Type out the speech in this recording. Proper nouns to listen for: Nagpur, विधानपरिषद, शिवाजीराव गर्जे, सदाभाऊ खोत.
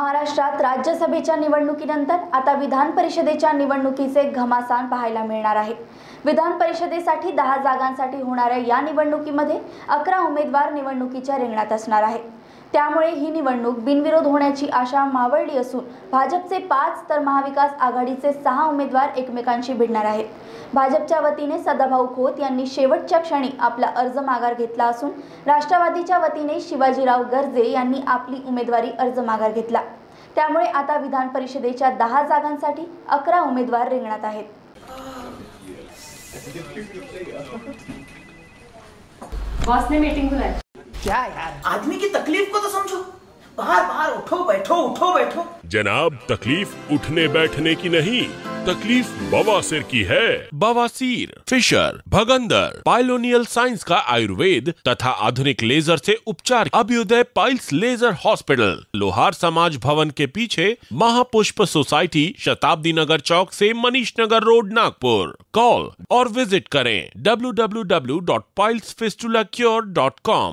महाराष्ट्रात राज्यसभेच्या निवडणुकीनंतर आता विधानपरिषदेच्या निवडणुकीचे घमासान पाहायला मिळणार आहे। विधानपरिषदेसाठी 10 जागांसाठी होणाऱ्या या निवडणुकीमध्ये 11 उमेदवार निवडणुकीच्या रिंगणात असणार आहे। त्यामुळे ही निवडणूक बिनविरोध होण्याची आशा मावळली असून भाजपचे 5 तर महाविकास आघाडीचे 6 उमेदवार एकमेकांशी भिडणार आहेत। भाजपच्या वतीने सदाभाऊ खोत यांनी शेवटच्या क्षणी आपला अर्ज माघार घेतला असून राष्ट्रवादीच्या वतीने शिवाजीराव गर्जे यांनी आपली उमेदवारी अर्ज माघार घेतला। त्यामुळे आता विधान परिषदेच्या 10 जागांसाठी 11 उमेदवार रिंगणात आहेत। बॉस ने मीटिंग बुलाई क्या यार, आदमी की तकलीफ को तो समझो। बाहर बाहर उठो बैठो। जनाब, तकलीफ उठने बैठने की नहीं, तकलीफ बवासीर की है। बवासीर, फिशर, भगंदर, पाइलोनियल साइंस का आयुर्वेद तथा आधुनिक लेजर से उपचार। Abhyuday piles laser hospital, Lohar Samaj Bhavan के पीछे, महापुष्प सोसाइटी, शताब्दी नगर चौक से मनीष नगर रोड, नागपुर। कॉल और विजिट करें www.pilesfistulacure.com।